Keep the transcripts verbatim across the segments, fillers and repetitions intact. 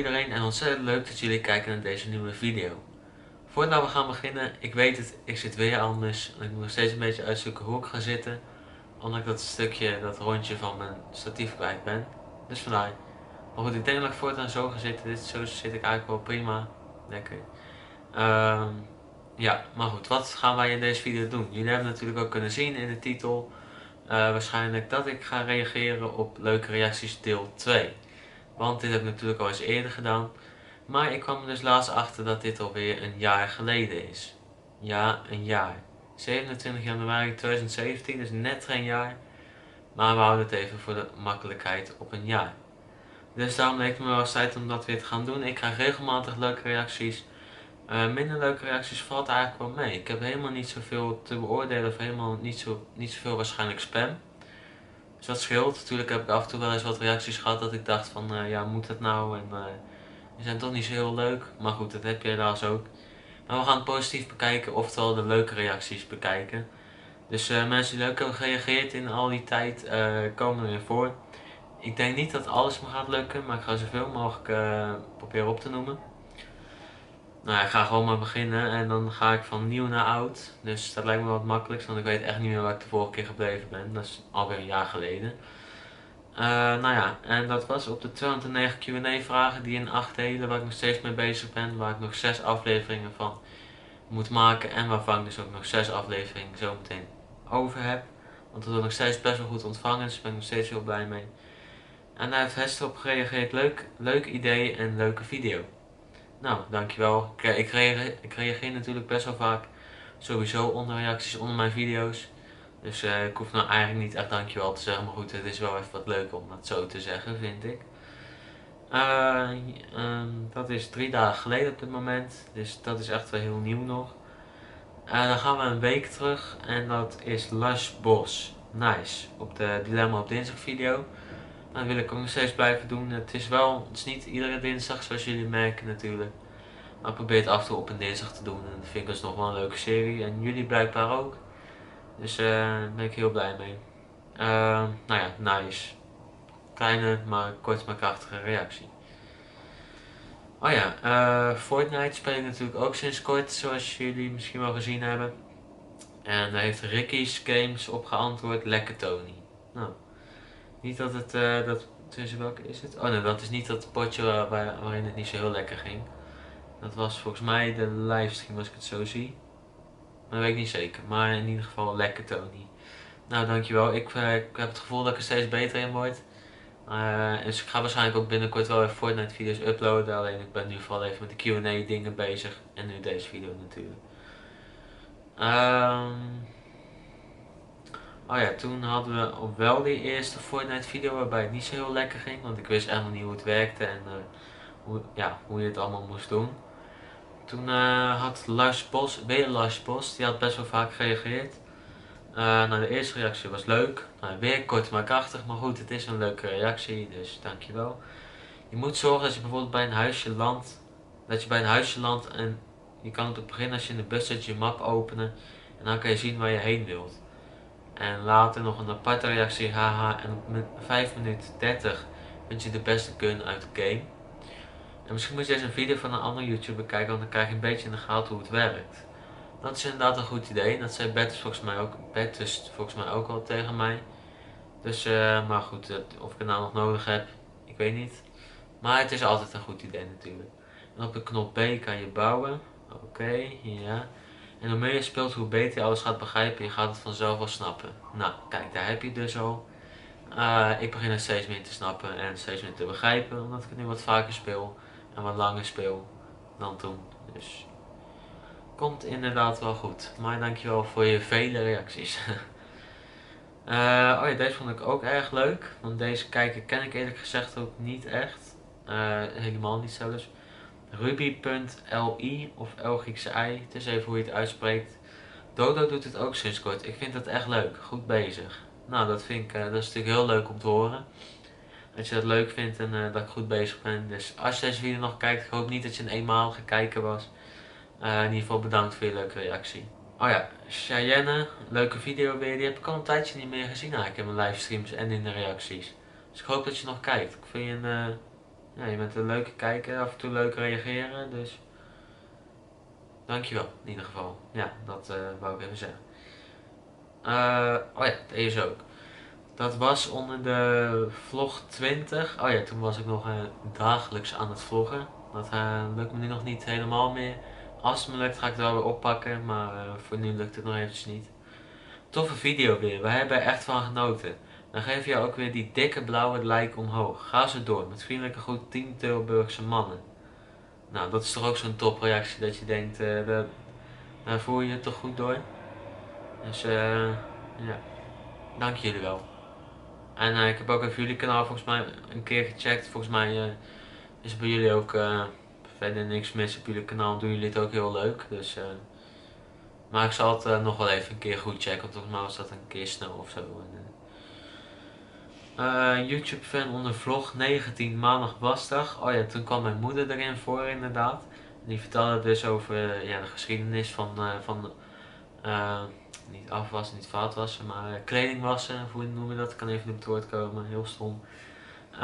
iedereen en ontzettend leuk dat jullie kijken naar deze nieuwe video. Voordat we gaan beginnen, ik weet het, ik zit weer anders en ik moet nog steeds een beetje uitzoeken hoe ik ga zitten. Omdat ik dat stukje, dat rondje van mijn statief kwijt ben. Dus vandaar. Maar goed, ik denk dat ik voortaan zo ga zitten. Dit, zo zit ik eigenlijk wel prima. Lekker. Um, ja, maar goed, wat gaan wij in deze video doen? Jullie hebben natuurlijk ook kunnen zien in de titel. Uh, waarschijnlijk dat ik ga reageren op leuke reacties deel twee. Want dit heb ik natuurlijk al eens eerder gedaan. Maar ik kwam er dus laatst achter dat dit alweer een jaar geleden is. Ja, een jaar. zevenentwintig januari tweeduizend zeventien, dus net geen jaar. Maar we houden het even voor de makkelijkheid op een jaar. Dus daarom leek het me wel eens tijd om dat weer te gaan doen. Ik krijg regelmatig leuke reacties. Uh, minder leuke reacties valt eigenlijk wel mee. Ik heb helemaal niet zoveel te beoordelen of helemaal niet, zo, niet zoveel waarschijnlijk spam. Dus dat scheelt. Natuurlijk heb ik af en toe wel eens wat reacties gehad dat ik dacht van uh, ja, moet dat nou? En uh, die zijn toch niet zo heel leuk. Maar goed, dat heb je helaas ook. Maar we gaan het positief bekijken, oftewel de leuke reacties bekijken. Dus uh, mensen die leuk hebben gereageerd in al die tijd uh, komen er weer voor. Ik denk niet dat alles me gaat lukken, maar ik ga zoveel mogelijk uh, proberen op te noemen. Nou ja, ik ga gewoon maar beginnen en dan ga ik van nieuw naar oud. Dus dat lijkt me wat makkelijks, want ik weet echt niet meer waar ik de vorige keer gebleven ben. Dat is alweer een jaar geleden. Uh, nou ja, en dat was op de tweehonderdnegen Q en A vragen die in acht delen, waar ik nog steeds mee bezig ben. Waar ik nog zes afleveringen van moet maken en waarvan ik dus ook nog zes afleveringen zo meteen over heb. Want dat wordt nog steeds best wel goed ontvangen, dus daar ben ik nog steeds heel blij mee. En daar heeft Hester op gereageerd. Leuk, leuk idee en leuke video. Nou, dankjewel. Ik, ik, reageer, ik reageer natuurlijk best wel vaak sowieso onder reacties onder mijn video's. Dus uh, ik hoef nou eigenlijk niet echt dankjewel te zeggen. Maar goed, het is wel even wat leuker om dat zo te zeggen, vind ik. Uh, um, dat is drie dagen geleden op dit moment. Dus dat is echt wel heel nieuw nog. Uh, dan gaan we een week terug. En dat is Lush Bos. Nice. Op de Dilemma op Dinsdag video. Dat wil ik ook nog steeds blijven doen. Het is wel, het is niet iedere dinsdag zoals jullie merken natuurlijk. Maar ik probeer het af en toe op een dinsdag te doen. En dat vind ik dus nog wel een leuke serie. En jullie blijkbaar ook. Dus uh, daar ben ik heel blij mee. Uh, nou ja, nice. Kleine, maar kort maar krachtige reactie. Oh ja, uh, Fortnite speel ik natuurlijk ook sinds kort. Zoals jullie misschien wel gezien hebben. En daar heeft Ricky's Games op geantwoord. Lekker Tony. Nou. Niet dat het, uh, dat, tussen welke is het? Oh nee, dat is niet dat potje waar, waar, waarin het niet zo heel lekker ging. Dat was volgens mij de livestream als ik het zo zie. Maar dat weet ik niet zeker. Maar in ieder geval lekker Tony. Nou, dankjewel. Ik, uh, ik heb het gevoel dat ik er steeds beter in word. Uh, dus ik ga waarschijnlijk ook binnenkort wel weer Fortnite video's uploaden. Alleen ik ben nu vooral even met de Q en A dingen bezig. En nu deze video natuurlijk. Um... Oh ja, toen hadden we op wel die eerste Fortnite video waarbij het niet zo heel lekker ging. Want ik wist helemaal niet hoe het werkte en uh, hoe, ja, hoe je het allemaal moest doen. Toen uh, had Lars Bos, weer Lars Bos, die had best wel vaak gereageerd. Uh, nou, de eerste reactie was leuk. Nou, weer kort maar krachtig, maar goed, het is een leuke reactie, dus dankjewel. Je moet zorgen dat je bijvoorbeeld bij een huisje landt. Dat je bij een huisje landt en je kan op het begin als je in de bus zit je map openen. En dan kan je zien waar je heen wilt. En later nog een aparte reactie, haha, en met vijf minuten dertig vind je de beste gun uit de game. En misschien moet je eens een video van een andere YouTuber kijken, want dan krijg je een beetje in de gaten hoe het werkt. Dat is inderdaad een goed idee, dat zei Bertus volgens mij ook, Bertus volgens mij ook al tegen mij. Dus, uh, maar goed, of ik het nou nog nodig heb, ik weet niet. Maar het is altijd een goed idee natuurlijk. En op de knop B kan je bouwen, oké, okay, ja. Yeah. En hoe meer je speelt, hoe beter je alles gaat begrijpen. Je gaat het vanzelf wel snappen. Nou, kijk, daar heb je het dus al. Uh, ik begin het steeds meer te snappen en steeds meer te begrijpen. Omdat ik het nu wat vaker speel. En wat langer speel dan toen. Dus, komt inderdaad wel goed. Maar dankjewel voor je vele reacties. uh, oh ja, deze vond ik ook erg leuk. Want deze kijker ken ik eerlijk gezegd ook niet echt. Uh, helemaal niet zelfs. Ruby punt L I of L Griekse I, het is even hoe je het uitspreekt. Dodo doet het ook sinds kort, ik vind dat echt leuk, goed bezig. Nou, dat vind ik, uh, dat is natuurlijk heel leuk om te horen. Dat je dat leuk vindt en uh, dat ik goed bezig ben. Dus als je deze video nog kijkt, ik hoop niet dat je een eenmalige kijker was. Uh, in ieder geval bedankt voor je leuke reactie. Oh ja, Cheyenne, leuke video weer, die heb ik al een tijdje niet meer gezien eigenlijk in mijn livestreams en in de reacties. Dus ik hoop dat je nog kijkt, ik vind je een... Uh, ja, je bent een leuke kijker, af en toe leuk reageren, dus dankjewel in ieder geval. Ja, dat uh, wou ik even zeggen. Uh, oh ja, deze ook. Dat was onder de vlog twintig. Oh ja, toen was ik nog uh, dagelijks aan het vloggen. Dat uh, lukt me nu nog niet helemaal meer. Als het me lukt ga ik het wel weer oppakken, maar uh, voor nu lukt het nog eventjes niet. Toffe video weer, wij hebben er echt van genoten. Dan geef je ook weer die dikke blauwe like omhoog. Ga zo door, met vriendelijke groet tien Tilburgse mannen. Nou, dat is toch ook zo'n topreactie dat je denkt, uh, daar, daar voel je het toch goed door. Dus eh, uh, ja, dank jullie wel. En uh, ik heb ook even jullie kanaal volgens mij een keer gecheckt. Volgens mij uh, is bij jullie ook uh, verder niks mis op jullie kanaal. Doen jullie het ook heel leuk. Dus, uh, maar ik zal het uh, nog wel even een keer goed checken. Want volgens mij was dat een keer snel of zo. En, uh, uh, YouTube fan onder vlog negentien maandag wasdag. Oh ja, toen kwam mijn moeder erin voor inderdaad. En die vertelde dus over uh, ja, de geschiedenis van... Uh, van uh, niet afwassen, niet vaatwassen, maar uh, kleding wassen, hoe noemen we dat? Ik kan even op het woord komen, heel stom. Uh,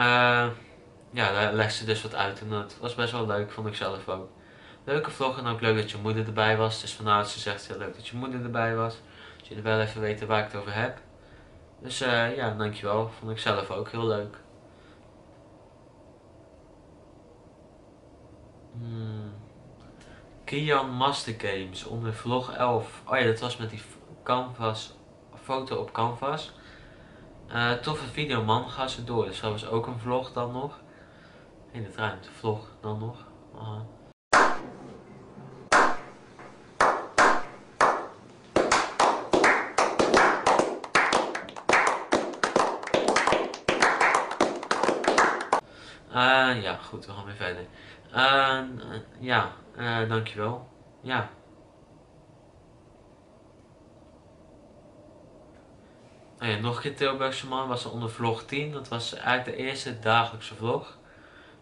ja, daar legde ze dus wat uit en dat was best wel leuk, vond ik zelf ook. Leuke vlog en ook leuk dat je moeder erbij was. Dus vanuit ze zegt heel leuk dat je moeder erbij was. Dat jullie wel even weten waar ik het over heb. Dus uh, ja, dankjewel, vond ik zelf ook heel leuk. Hmm. Kian Master Games onder vlog elf. Oh ja, dat was met die canvas, foto op canvas. Uh, toffe video man, ga ze door. Dus dat was ook een vlog dan nog. In het ruimte, vlog dan nog. Aha. Uh, ja, goed, we gaan weer verder. Uh, uh, ja, uh, dankjewel. Ja. Oh ja, nog een keer Tilburgse man was er onder vlog tien. Dat was eigenlijk de eerste dagelijkse vlog.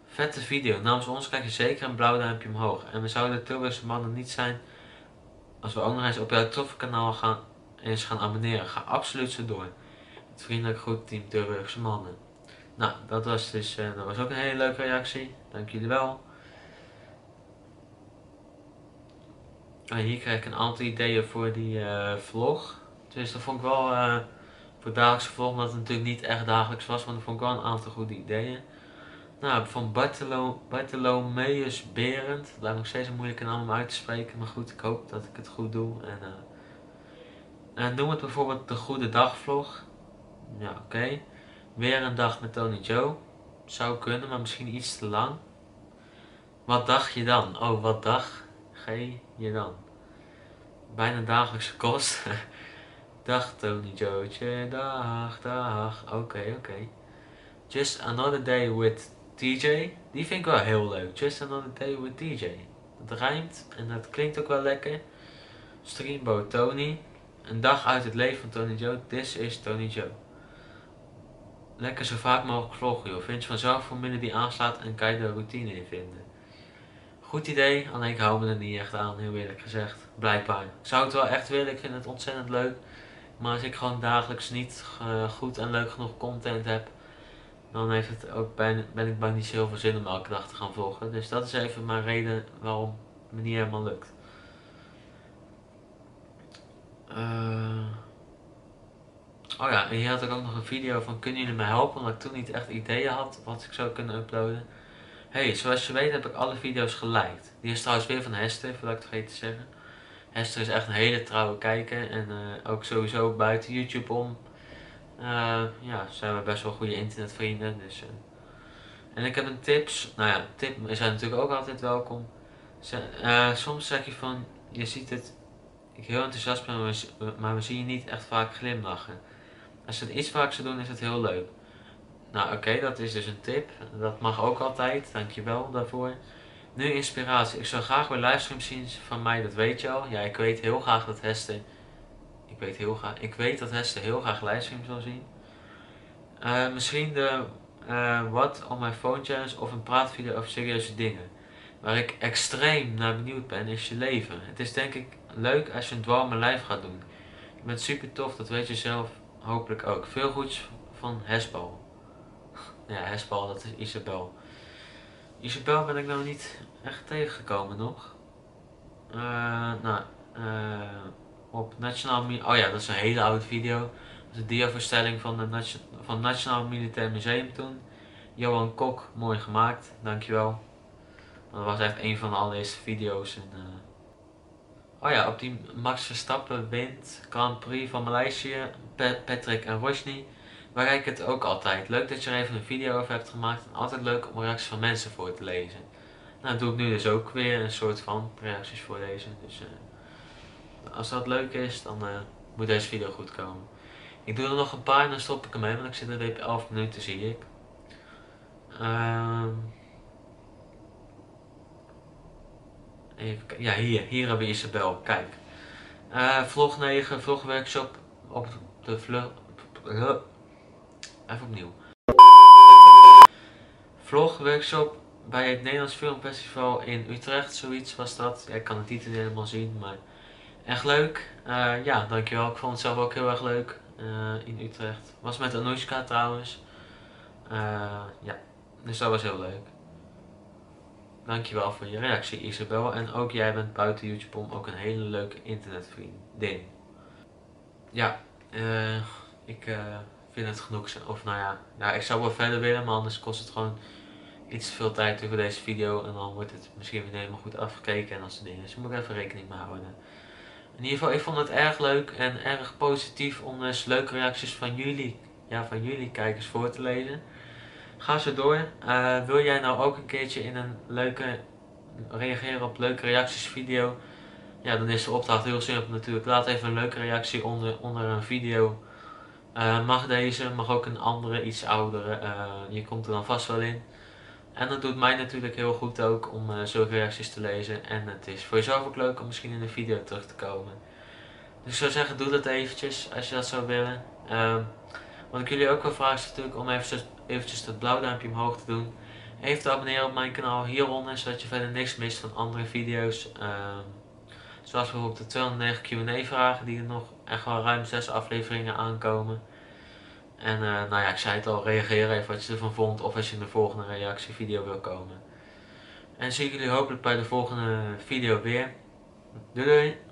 Vette video. Namens ons krijg je zeker een blauw duimpje omhoog. En we zouden de Tilburgse mannen niet zijn als we ook nog eens op jouw toffe kanaal gaan, eens gaan abonneren. Ga absoluut zo door. Het vriendelijk goed team Tilburgse mannen. Nou, dat was dus uh, dat was ook een hele leuke reactie. Dank jullie wel. En hier krijg ik een aantal ideeën voor die uh, vlog. Dus dat vond ik wel uh, voor dagelijkse vlog, omdat het natuurlijk niet echt dagelijks was, maar dat vond ik wel een aantal goede ideeën. Nou, van Bartolo, Bartolomeus Berend. Dat lijkt nog steeds een moeilijke naam om uit te spreken, maar goed, ik hoop dat ik het goed doe. En, uh, en noem het bijvoorbeeld de Goede Dag vlog. Ja, oké. Okay. Weer een dag met TonyJoe. Zou kunnen, maar misschien iets te lang. Wat dag je dan? Oh, wat dag ge je dan? Bijna dagelijkse kost. Dag TonyJoe, dag, dag. Oké, okay, oké. Okay. Just another day with T J. Die vind ik wel heel leuk. Just another day with T J. Dat rijmt en dat klinkt ook wel lekker. Streamboat Tony. Een dag uit het leven van TonyJoe. This is TonyJoe. Lekker zo vaak mogelijk vloggen joh. Vind je vanzelf formule die aanslaat en kan je de routine in vinden. Goed idee, alleen ik hou me er niet echt aan, heel eerlijk gezegd. Blijkbaar. Ik zou het wel echt willen, ik vind het ontzettend leuk. Maar als ik gewoon dagelijks niet uh, goed en leuk genoeg content heb, dan heeft het ook bijna, ben ik bang niet zo heel veel zin om elke dag te gaan vloggen. Dus dat is even mijn reden waarom het me niet helemaal lukt. Uh... Oh ja, en hier had ik ook nog een video van kunnen jullie me helpen, omdat ik toen niet echt ideeën had wat ik zou kunnen uploaden. Hey, zoals je weet heb ik alle video's geliked. Die is trouwens weer van Hester, voordat ik het vergeet te zeggen. Hester is echt een hele trouwe kijker en uh, ook sowieso buiten YouTube om. Uh, ja, zijn we best wel goede internetvrienden. Dus, uh. En ik heb een tips, nou ja, tip is natuurlijk ook altijd welkom. Z uh, soms zeg je van, je ziet het, ik heel enthousiast ben, maar we zien je niet echt vaak glimlachen. Als je dat iets vaak zou doen, is het heel leuk. Nou oké, okay, dat is dus een tip. Dat mag ook altijd. Dankjewel daarvoor. Nu inspiratie. Ik zou graag weer livestreams zien van mij, dat weet je al. Ja, ik weet heel graag dat Hester... Ik weet, heel graag... ik weet dat Hester heel graag livestreams wil zien. Uh, misschien de uh, What on my phone challenge of een praatvideo over serieuze dingen. Waar ik extreem naar benieuwd ben, is je leven. Het is denk ik leuk als je een dwarme lijf gaat doen. Je bent super tof, dat weet je zelf. Hopelijk ook. Veel goeds van Hesbal. Ja, Hesbal, dat is Isabel. Isabel ben ik nou niet echt tegengekomen nog. Uh, nou, uh, op Nationaal Militair... Oh ja, dat is een hele oude video. Dat is een diavoorstelling van het Nation... van Nationaal Militair Museum toen. Johan Kok, mooi gemaakt, dankjewel. Dat was echt een van de allereerste video's. En, uh... oh ja, op die Max Verstappen wint Grand Prix van Maleisië, Patrick en Rosny. Waar ik het ook altijd. Leuk dat je er even een video over hebt gemaakt. En altijd leuk om reacties van mensen voor te lezen. Nou, dat doe ik nu dus ook weer een soort van reacties voorlezen. Dus uh, als dat leuk is, dan uh, moet deze video goed komen. Ik doe er nog een paar en dan stop ik hem mee, want ik zit er weer elf minuten, zie ik. Uh... Even kijken. Ja, hier. Hier hebben we Isabel. Kijk. Uh, vlog negen, vlogworkshop op de vlug... Even opnieuw. Vlogworkshop bij het Nederlands Filmfestival in Utrecht, zoiets was dat. Ja, ik kan het niet helemaal zien, maar echt leuk. Uh, ja, dankjewel. Ik vond het zelf ook heel erg leuk uh, in Utrecht. Was met Anoushka trouwens. Uh, ja, dus dat was heel leuk. Dankjewel voor je reactie, Isabel. En ook jij bent buiten YouTube om ook een hele leuke internetvriendin. Ja, uh, ik... Uh, Ik vind het genoeg zijn, of nou ja, ja, ik zou wel verder willen, maar anders kost het gewoon iets te veel tijd over deze video. En dan wordt het misschien weer helemaal goed afgekeken en dat soort dingen. Dus moet ik even rekening mee houden. In ieder geval, ik vond het erg leuk en erg positief om eens leuke reacties van jullie, ja, van jullie kijkers voor te lezen. Ga zo door. Uh, wil jij nou ook een keertje in een leuke, reageren op leuke reacties video? Ja, dan is de opdracht heel simpel natuurlijk. Laat even een leuke reactie onder, onder een video. Uh, mag deze, mag ook een andere, iets oudere, uh, je komt er dan vast wel in. En dat doet mij natuurlijk heel goed ook om uh, zulke reacties te lezen. En het is voor jezelf ook leuk om misschien in een video terug te komen. Dus ik zou zeggen, doe dat eventjes als je dat zou willen. Uh, wat ik jullie ook wil vragen is natuurlijk om eventjes, eventjes dat blauw duimpje omhoog te doen. Even te abonneren op mijn kanaal hieronder, zodat je verder niks mist van andere video's. Uh, Zoals bijvoorbeeld de tweehonderdnegen Q en A vragen die er nog echt wel ruim zes afleveringen aankomen. En uh, nou ja, ik zei het al, reageer even wat je ervan vond of als je in de volgende reactievideo wil komen. En zie ik jullie hopelijk bij de volgende video weer. Doei doei!